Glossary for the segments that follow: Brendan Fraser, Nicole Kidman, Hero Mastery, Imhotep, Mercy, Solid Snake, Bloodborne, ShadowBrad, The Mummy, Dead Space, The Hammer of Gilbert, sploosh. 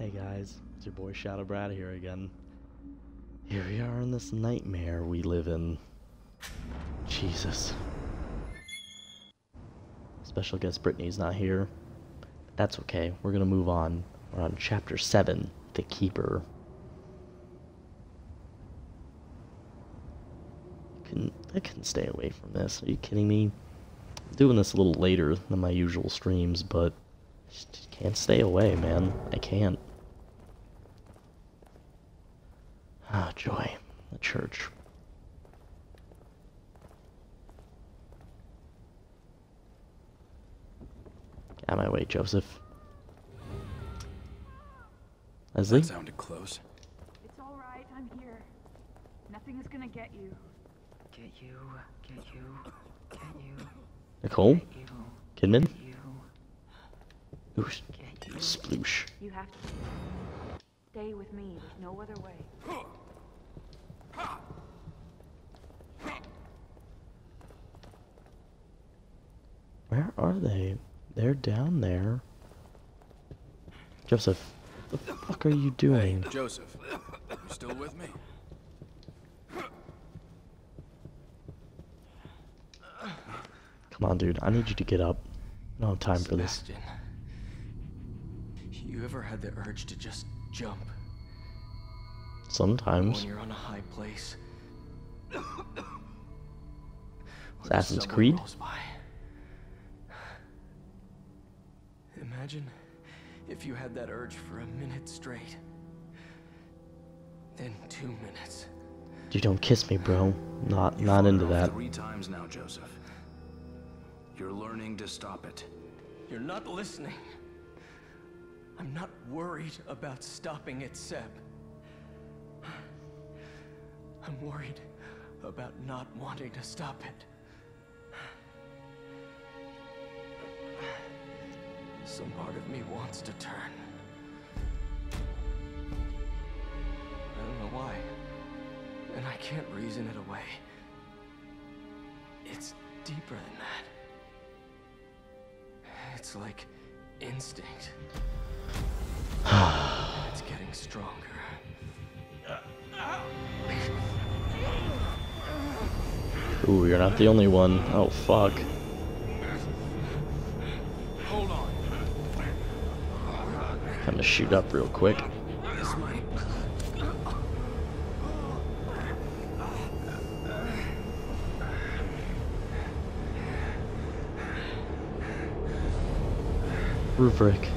Hey guys, it's your boy Shadow Brad here again. Here we are in this nightmare we live in. Jesus. Special guest Brittany's not here. That's okay, we're gonna move on. We're on chapter 7, The Keeper. I couldn't stay away from this, are you kidding me? I'm doing this a little later than my usual streams, but I just can't stay away, man. I can't. Ah, joy. The church. Get out of my way, Joseph. Leslie? That sounded close. It's alright, I'm here. Nothing is gonna get you. Get you, get you, get you. Nicole? Get you. Kidman? Get you. Oosh. Get you. Sploosh. You have to stay with me, there's no other way. Where are they? They're down there. Joseph, what the fuck are you doing? Hey, Joseph, you still with me? Come on, dude, I need you to get up. I don't have time for this. You ever had the urge to just jump? Sometimes. When you're on a high place. Assassin's Creed? Imagine if you had that urge for a minute straight. Then 2 minutes. You don't kiss me, bro. Not into that. 3 times now, Joseph. You're learning to stop it. You're not listening. I'm not worried about stopping it, Seb. I'm worried about not wanting to stop it. Some part of me wants to turn. I don't know why, and I can't reason it away. It's deeper than that. It's like instinct. It's getting stronger. Ooh, you're not the only one. Oh, fuck. Hold on. I'm gonna shoot up real quick. Rubric.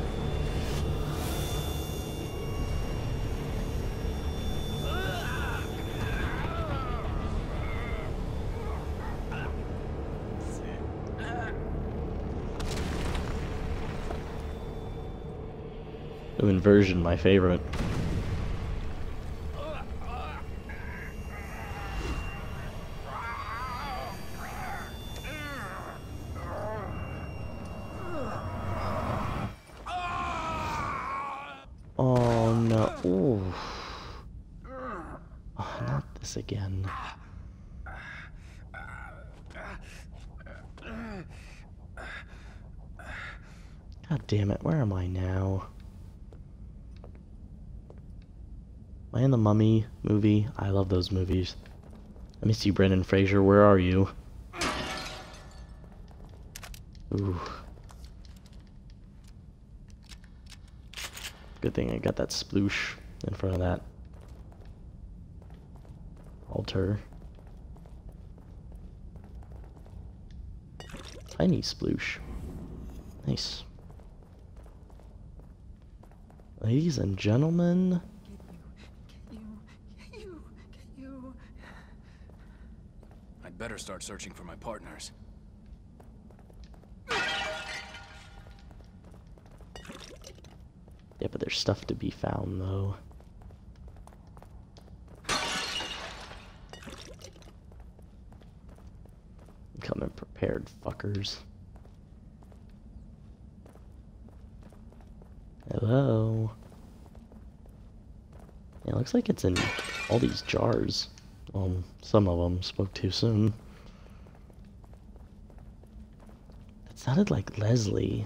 Inversion, my favorite. Oh no. Ooh. Oh, not this again. God damn it, where am I now? Am I in The Mummy movie? I love those movies. Let me see, Brendan Fraser, where are you? Ooh. Good thing I got that sploosh in front of that altar. Tiny sploosh. Nice. Ladies and gentlemen. Better start searching for my partners. Yeah, but there's stuff to be found, though. I'm coming prepared, fuckers. Hello. Yeah, it looks like it's in all these jars. Some of them spoke too soon. That sounded like Leslie.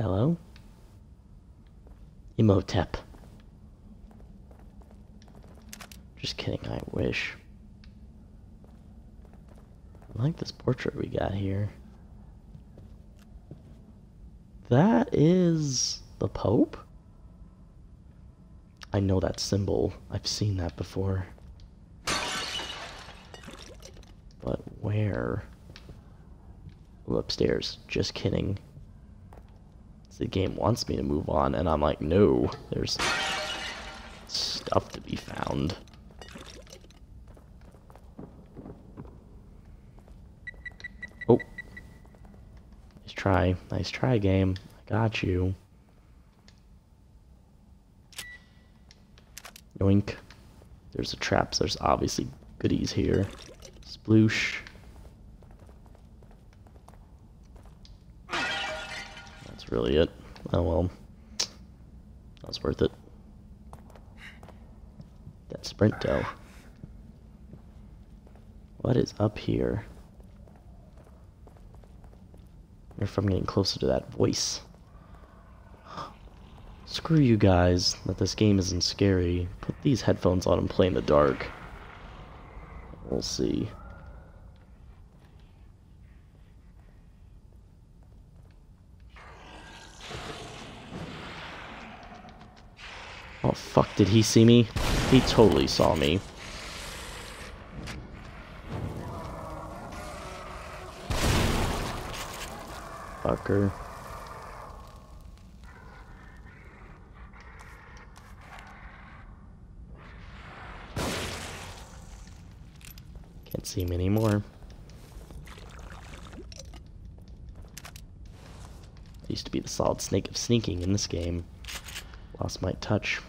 Hello? Imhotep. Just kidding, I wish. I like this portrait we got here. That is the Pope? I know that symbol. I've seen that before. But where? Ooh, upstairs. Just kidding. The game wants me to move on, and I'm like, no, there's stuff to be found. Oh. Nice try, game. I got you. Yoink. There's the traps. There's obviously goodies here. Sploosh. That's really it. Oh well. That was worth it. That sprint though. What is up here? If I'm getting closer to that voice. Screw you guys that this game isn't scary. Put these headphones on and play in the dark. We'll see. Oh fuck, did he see me? He totally saw me. Fucker. Can't see him anymore. I used to be the Solid Snake of sneaking in this game. Lost my touch.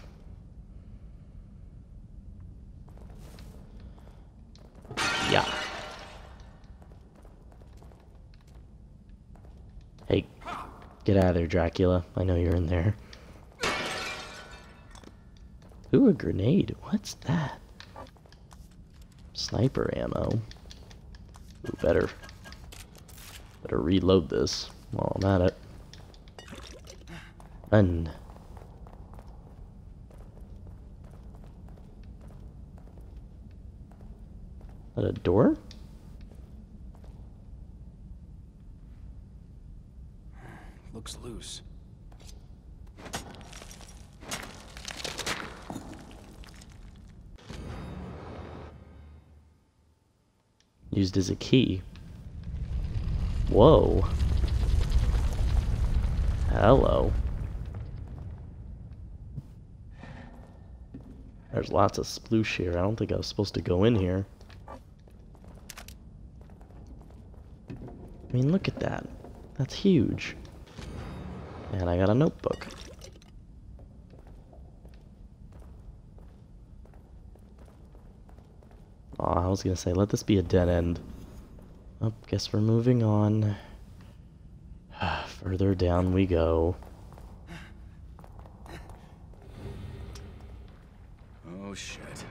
Yeah. Hey, get out of there, Dracula. I know you're in there. Ooh, a grenade. What's that? Sniper ammo. Ooh, better reload this while I'm at it. Done. Is that a door? Looks loose. Used as a key. Whoa. Hello. There's lots of sploosh here. I don't think I was supposed to go in here. I mean, look at that. That's huge. And I got a notebook. Oh, I was gonna say, let this be a dead end. Oh, guess we're moving on. Further down we go. Oh, shit.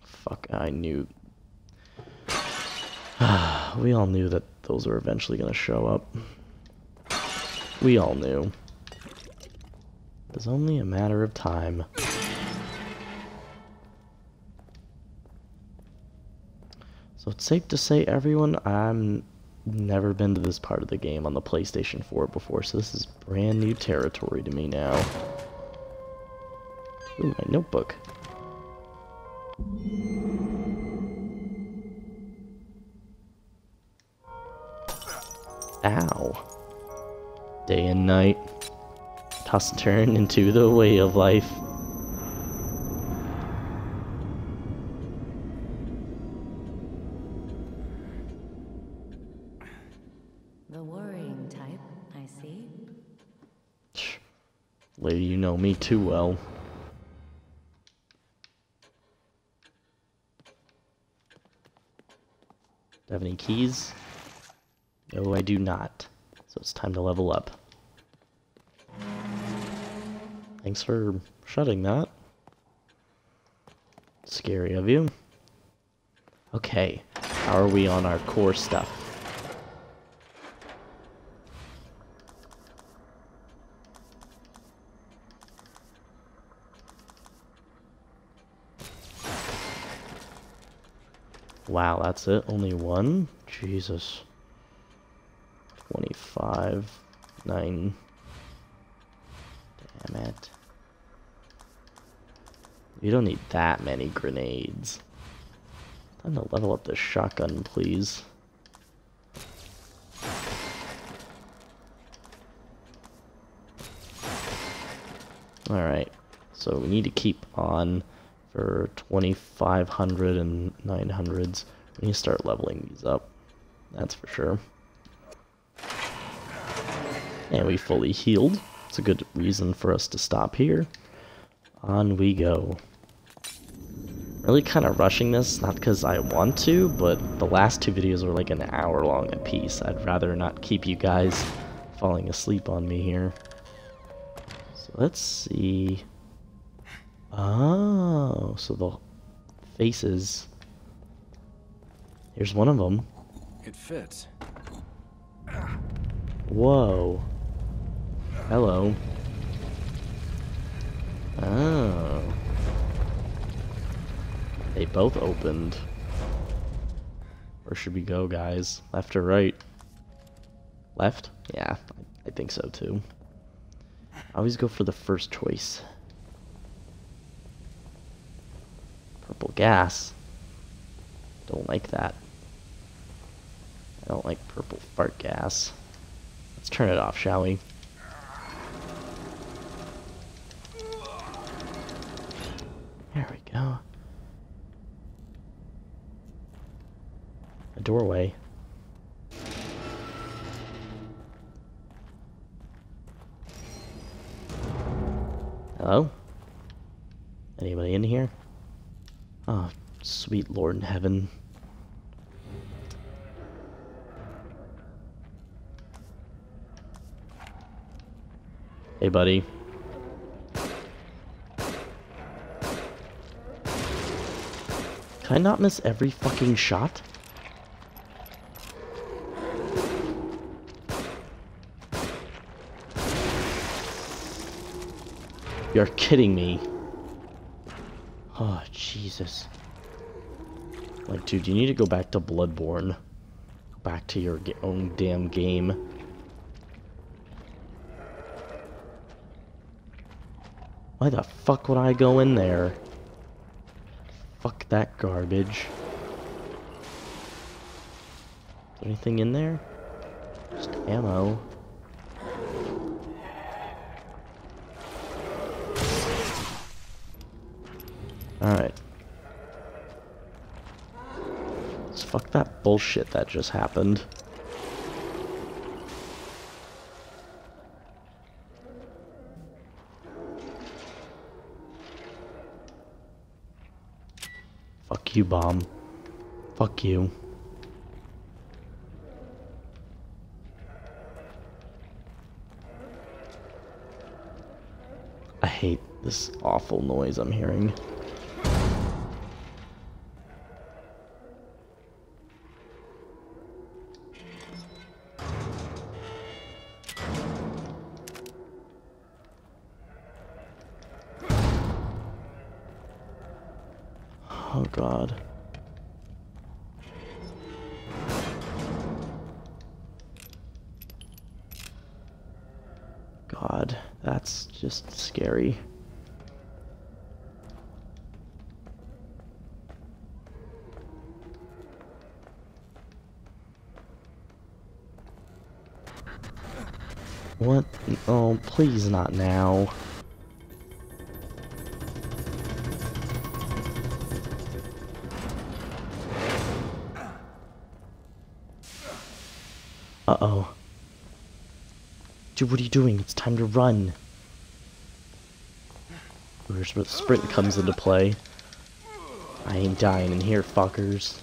Fuck, I knew. We all knew that those were eventually gonna show up. We all knew. It was only a matter of time. So it's safe to say, everyone, I've never been to this part of the game on the PlayStation 4 before, so this is brand new territory to me now. Ooh, my notebook. Ow. Day and night. Toss and turn into the way of life. The worrying type, I see. Lady, you know me too well. Do I have any keys? No, I do not. So it's time to level up. Thanks for shutting that. Scary of you. Okay, how are we on our core stuff? Wow, that's it? Only one? Jesus. 25. 9. Damn it. You don't need that many grenades. Time to level up this shotgun, please. Alright, so we need to keep on for 2500 and 900s. We need to start leveling these up, that's for sure. And we fully healed. It's a good reason for us to stop here. On we go. Really kind of rushing this, not because I want to, but the last two videos were like an hour long a piece. I'd rather not keep you guys falling asleep on me here. Let's see. Oh, so the faces. Here's one of them. It fits. Whoa. Hello. Oh. They both opened. Where should we go, guys? Left or right? Left? Yeah, I think so too. I always go for the first choice. Purple gas. Don't like that. I don't like purple fart gas. Let's turn it off, shall we? There we go. A doorway. Hello? Anybody in here? Oh, sweet Lord in heaven. Hey, buddy. Can I not miss every fucking shot? You're kidding me. Oh, Jesus. Like, dude, you need to go back to Bloodborne. Back to your own damn game. Why the fuck would I go in there? Fuck that garbage. Is there anything in there? Just ammo. Alright. Let's fuck that bullshit that just happened. Fuck you, bomb. Fuck you. I hate this awful noise I'm hearing. Oh God. God, that's just scary. What? Oh, please not now. Uh-oh. Dude, what are you doing? It's time to run. Here's where the sprint comes into play. I ain't dying in here, fuckers.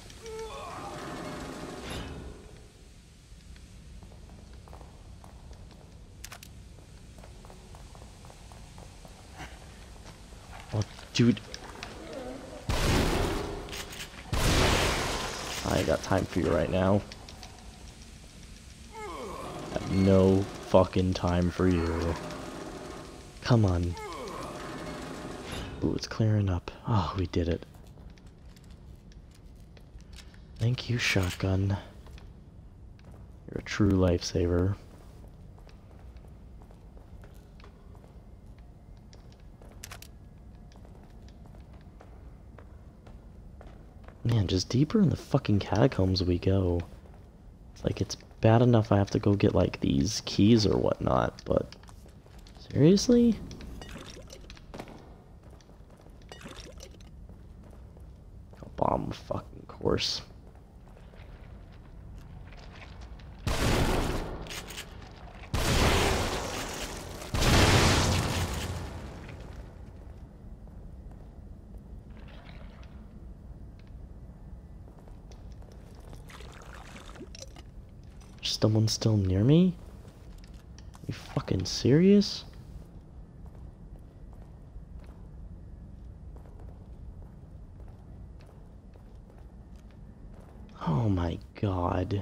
Oh, dude. I ain't got time for you right now. No fucking time for you. Come on. Ooh, it's clearing up. Oh, we did it. Thank you, shotgun. You're a true lifesaver. Man, just deeper in the fucking catacombs we go. It's like, it's bad enough I have to go get, like, these keys or whatnot, but... seriously? I'll bomb the fucking course. Someone's still near me? Are you fucking serious? Oh my god.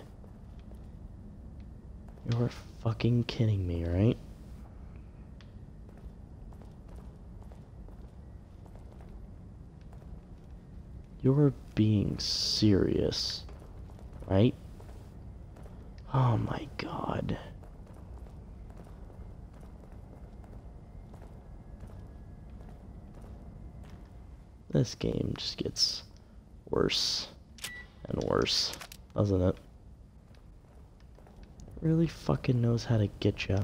You're fucking kidding me, right? You're being serious, right? Oh my god. This game just gets worse and worse, doesn't it? Really fucking knows how to get you.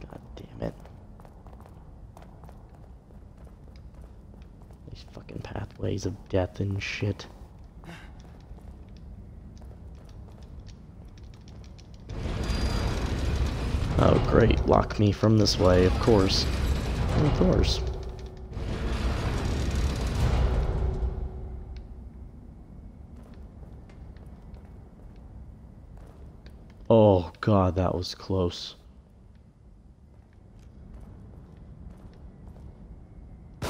God damn it. These fucking pathways of death and shit. Oh great, lock me from this way, of course. Of course. Oh god, that was close. I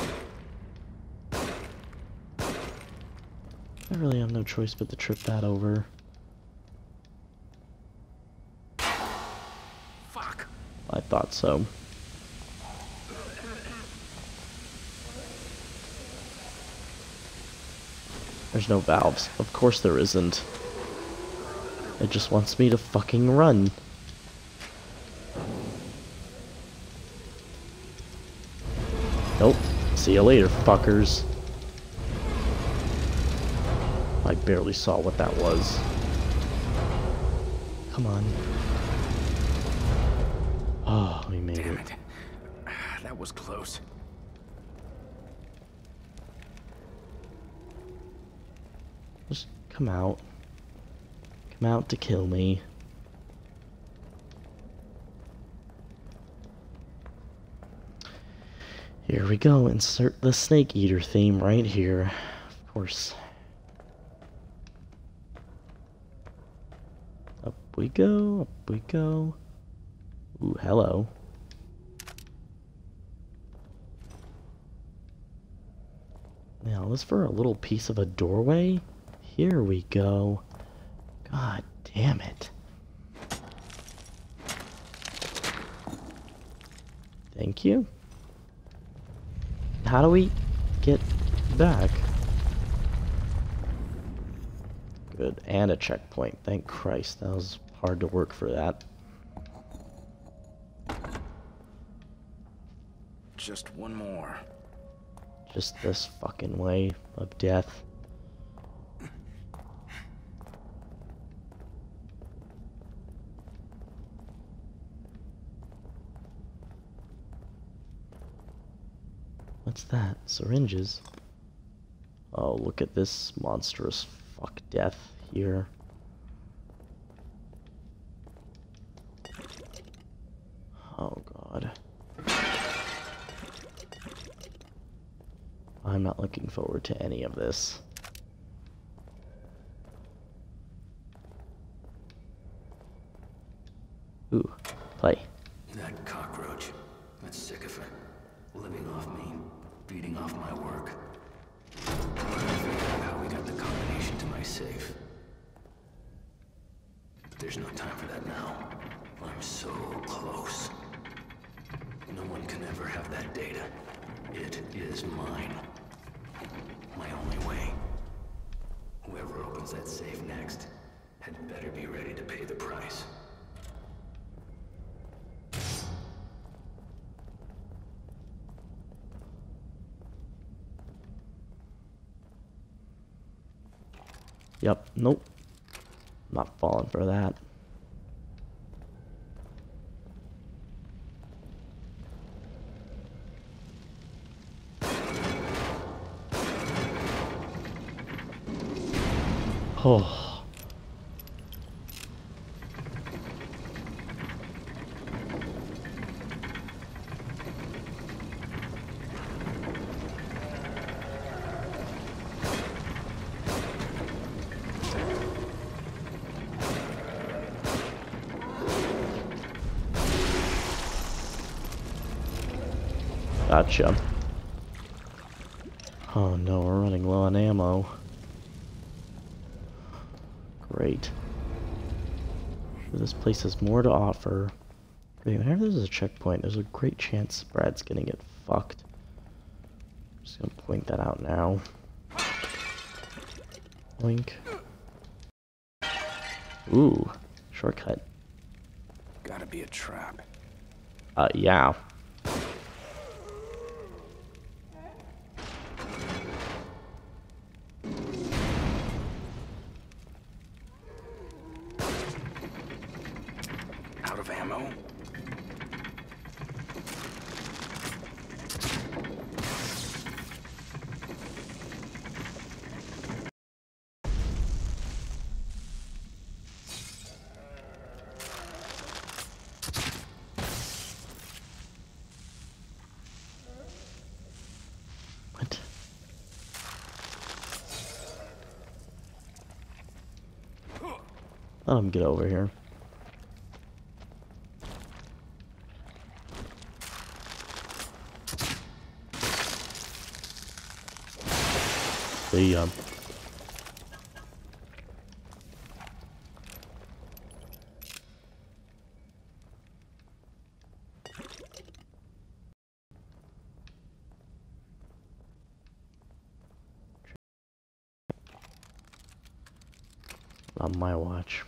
really have no choice but to trip that over. I thought so. There's no valves. Of course there isn't. It just wants me to fucking run. Nope. See you later, fuckers. I barely saw what that was. Come on. Oh, we made it. Damn it. That was close. Just come out. Come out to kill me. Here we go. Insert the snake eater theme right here. Of course. Up we go. Up we go. Ooh, hello. Now, this for a little piece of a doorway? Here we go. God damn it. Thank you. How do we get back? Good, and a checkpoint. Thank Christ, that was hard to work for that. Just one more. Just this fucking way of death. What's that? Syringes? Oh, look at this monstrous fuck death here. Oh god. I'm not looking forward to any of this. Ooh, play. That cockroach, that sycophant, living off me, beating off my work. I figured out how we got the combination to my safe. There's no time for that now. I'm so close. No one can ever have that data. It is mine. My only way. opens that safe next. Had better be ready to pay the price. Yep, nope. Not falling for that. Oh. Gotcha. Oh no, we're running low on ammo. Great. I'm sure this place has more to offer. Whenever there's a checkpoint, there's a great chance Brad's gonna get fucked. I'm just gonna point that out now. Blink. Ooh, shortcut. Gotta be a trap. Yeah. Let him get over here. The on my watch.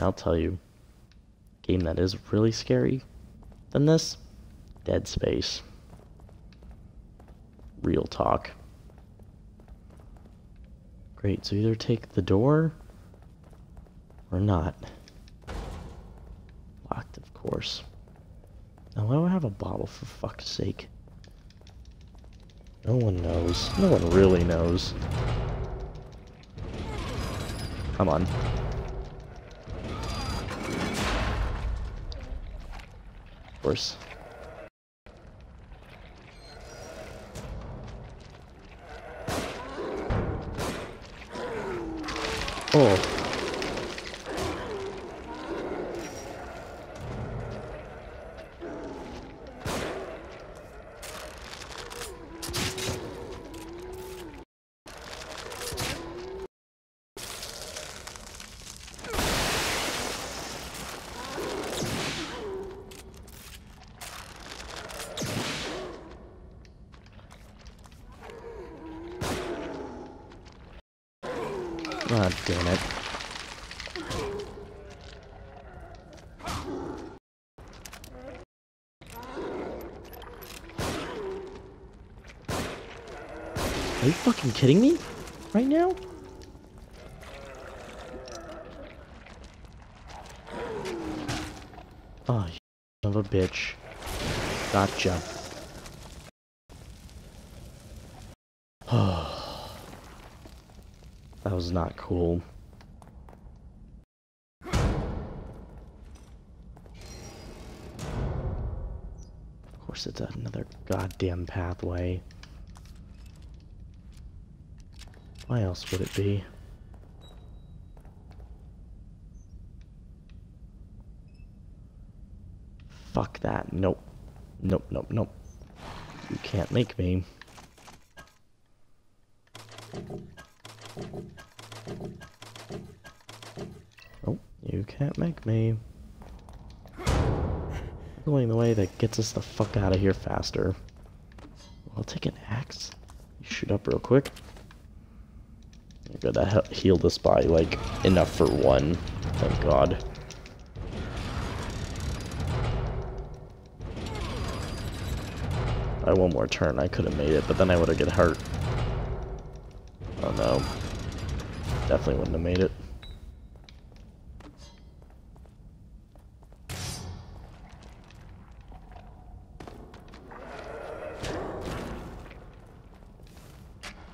I'll tell you, a game that is really scary than this, Dead Space. Real talk. Great, so either take the door or not. Locked, of course. Now why do I have a bottle, for fuck's sake? No one knows. No one really knows. Come on. Oh. God damn it. Are you fucking kidding me? Right now? Oh, you son of a bitch. Gotcha. Oh. That was not cool. Of course it's another goddamn pathway. Why else would it be? Fuck that. Nope. Nope, nope, nope. You can't make me. Oh, you can't make me. Going the way that gets us the fuck out of here faster. I'll take an axe. You shoot up real quick. There you go, that healed us by like enough for one. Thank God. By one more turn, I could have made it, but then I would have got hurt. Oh no. Definitely wouldn't have made it.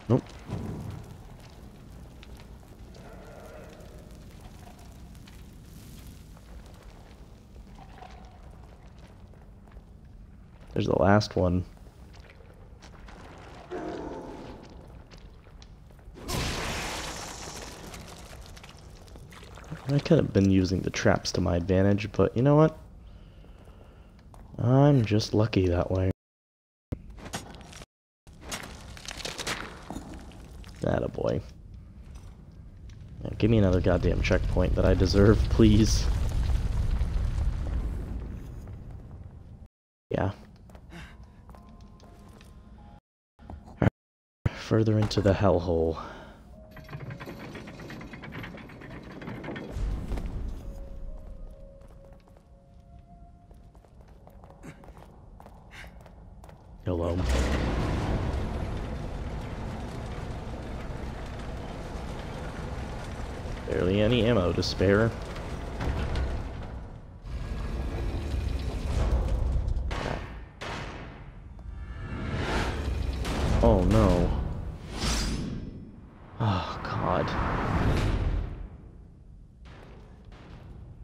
Nope. There's the last one. I could have been using the traps to my advantage, but you know what? I'm just lucky that way. Attaboy. Now, give me another goddamn checkpoint that I deserve, please. Yeah. All right. Further into the hellhole. Hello. Barely any ammo to spare. Oh no. Oh God.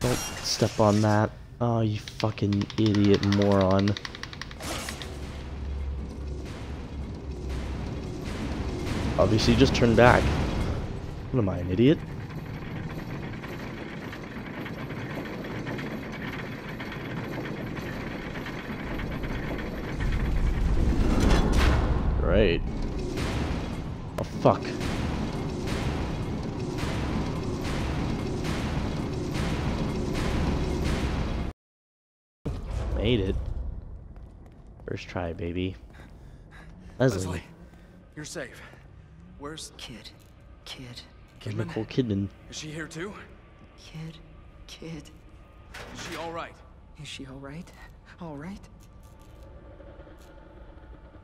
Don't step on that. Oh, you fucking idiot moron. Obviously just turn back. What am I, an idiot? Great. Oh fuck. Made it. First try, baby. Leslie, you're safe. Where's Kid? Nicole Kidman. Is she here too? Kid. Is she all right? All right.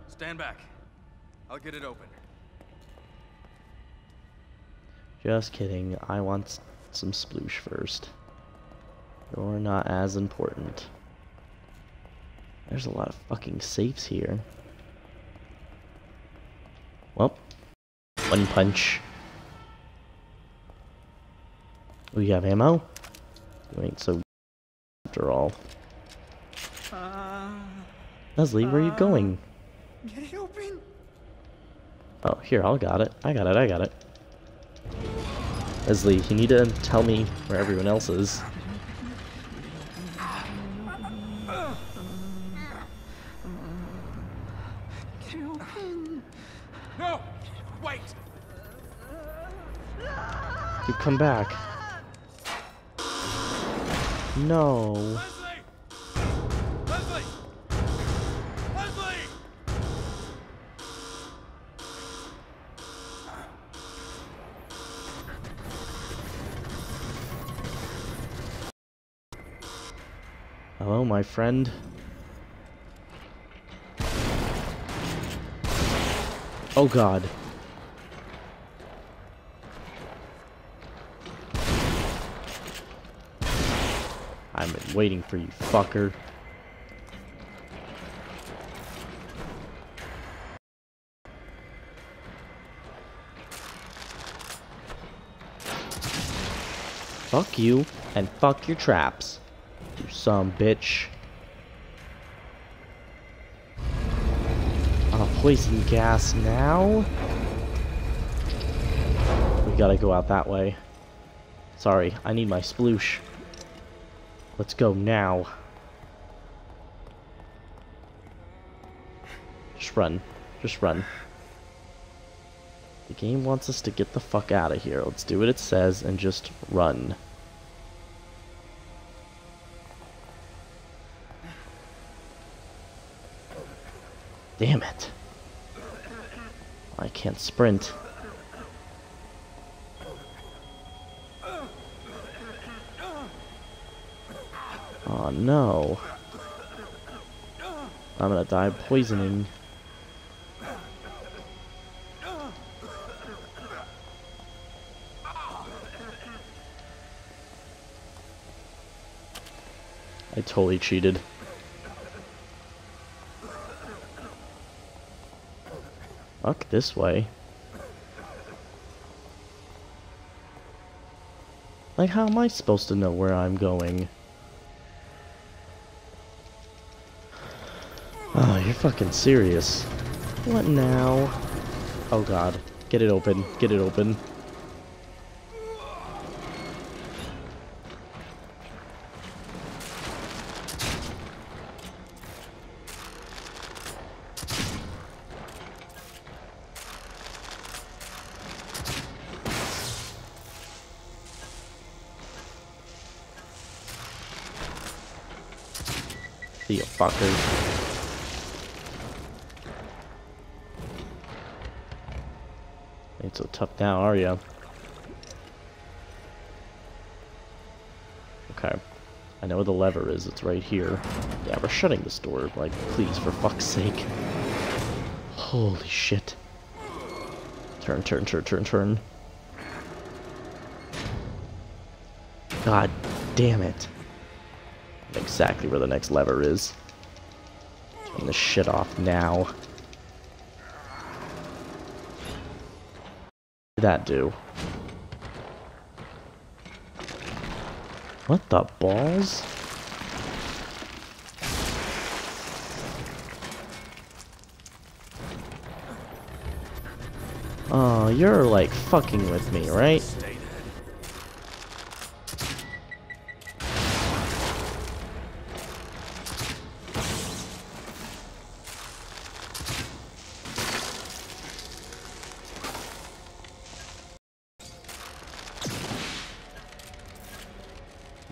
Stand back. I'll get it open. Just kidding. I want some sploosh first. You're not as important. There's a lot of fucking safes here. Well. One punch. We have ammo? You ain't so after all. Leslie, where are you going? Get it open. Oh, here, I got it. Leslie, you need to tell me where everyone else is. Get it open. No! Wait! You come back. No. Leslie! Hello, my friend. Oh God. I've been waiting for you, fucker. Fuck you, and fuck your traps, you some bitch. Poison gas now? We gotta go out that way. Sorry, I need my sploosh. Let's go now. Just run. Just run. The game wants us to get the fuck out of here. Let's do what it says and just run. Damn it. I can't sprint. Oh no. I'm gonna die of poisoning. I totally cheated. Fuck, this way. Like, how am I supposed to know where I'm going? Oh, you're fucking serious. What now? Oh god. Get it open. Get it open. You fuckers. Ain't so tough now, are ya? Okay. I know where the lever is. It's right here. Yeah, we're shutting this door. Like, please, for fuck's sake. Holy shit. Turn, turn, turn, turn, turn. God damn it. Exactly where the next lever is. Turn this shit off now. What did that do? What the balls? Oh, you're like fucking with me, right?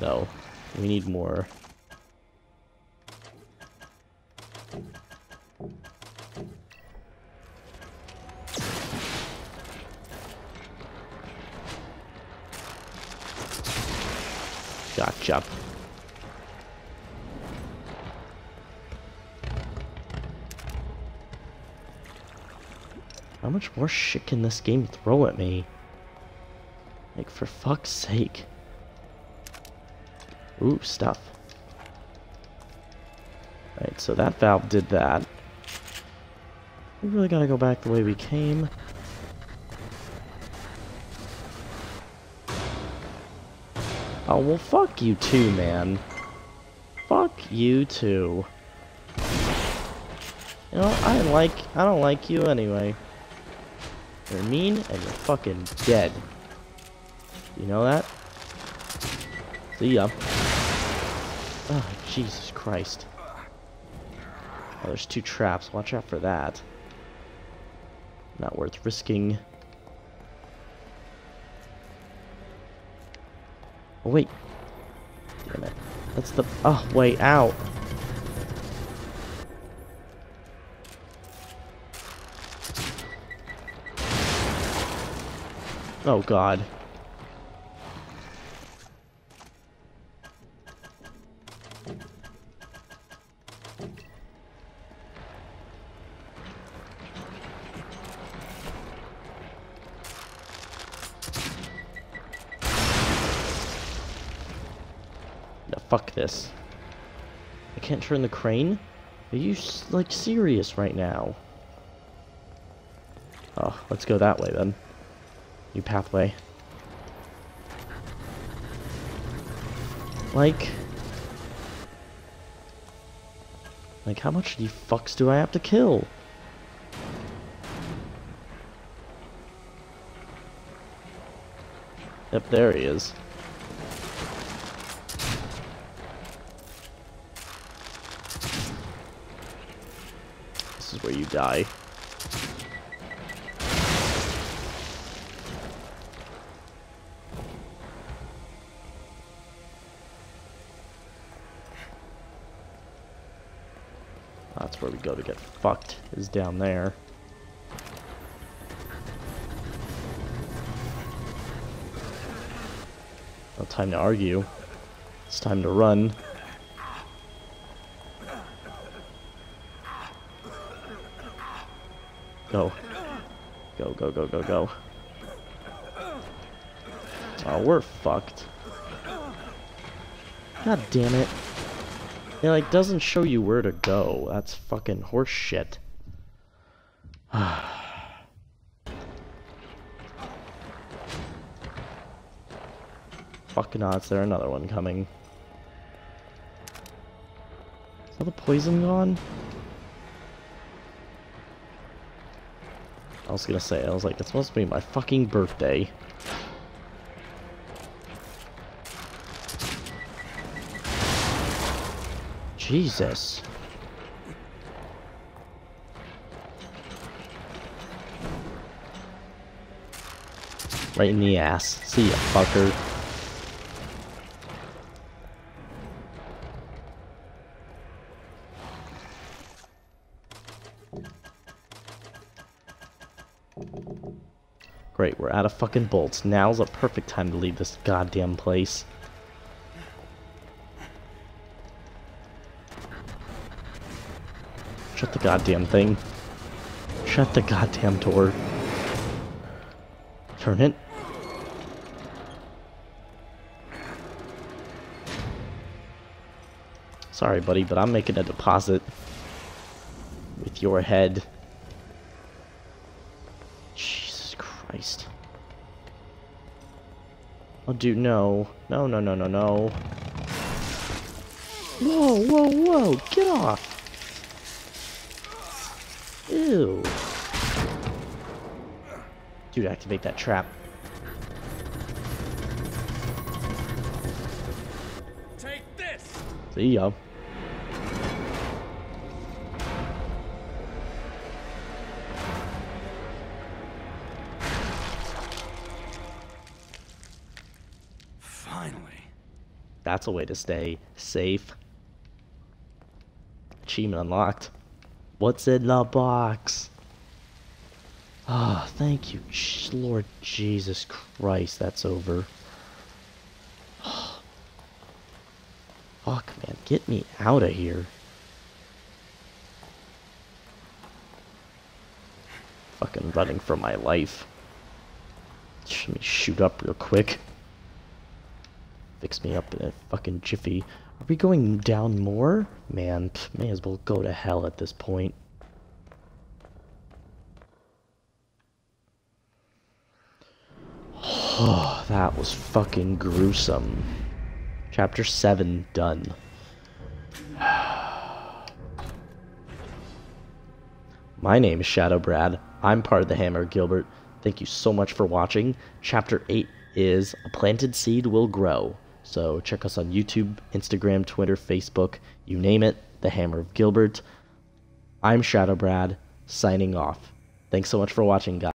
No, we need more. Gotcha. How much more shit can this game throw at me? Like, for fuck's sake. Ooh, stuff. Alright, so that valve did that. We really gotta go back the way we came. Oh, well, fuck you too, man. Fuck you too. You know, I don't like you anyway. You're mean and you're fucking dead. You know that? See ya. Oh, Jesus Christ. Oh, there's two traps. Watch out for that. Not worth risking. Oh, wait. Damn it. That's the... Oh, way out. Oh, God. Fuck this. I can't turn the crane? Are you, like, serious right now? Oh, let's go that way, then. New pathway. Like, how much of these fucks do I have to kill? Yep, there he is. Where you die. That's where we go to get fucked, is down there. No time to argue. It's time to run. Go. Go, go, go, go, go. Oh, we're fucked. God damn it. It, like, doesn't show you where to go. That's fucking horse shit. Fuck not, is there another one coming? Is all the poison gone? I was gonna say, I was like, it's supposed to be my fucking birthday. Jesus. Right in the ass. See ya, fucker. Great, we're out of fucking bolts. Now's a perfect time to leave this goddamn place. Shut the goddamn thing. Shut the goddamn door. Turn it. Sorry, buddy, but I'm making a deposit with your head. Jesus Christ. Oh, dude, no. No, no, no, no, no. Whoa, whoa, whoa! Get off! Ew. Dude, activate that trap. Take this. See ya. Finally. That's a way to stay safe. Achievement unlocked. What's in the box? Ah, oh, thank you, Lord Jesus Christ, that's over. Oh. Fuck, man, get me out of here. Fucking running for my life. Let me shoot up real quick. Fix me up in a fucking jiffy. Are we going down more? Man, may as well go to hell at this point. Oh, that was fucking gruesome. Chapter 7 done. My name is Shadow Brad. I'm part of the Hammer of Gilbert. Thank you so much for watching. Chapter 8 is A Planted Seed Will Grow. So check us on YouTube, Instagram, Twitter, Facebook, you name it, The Hammer of Gilbert. I'm Shadow Brad, signing off. Thanks so much for watching, guys.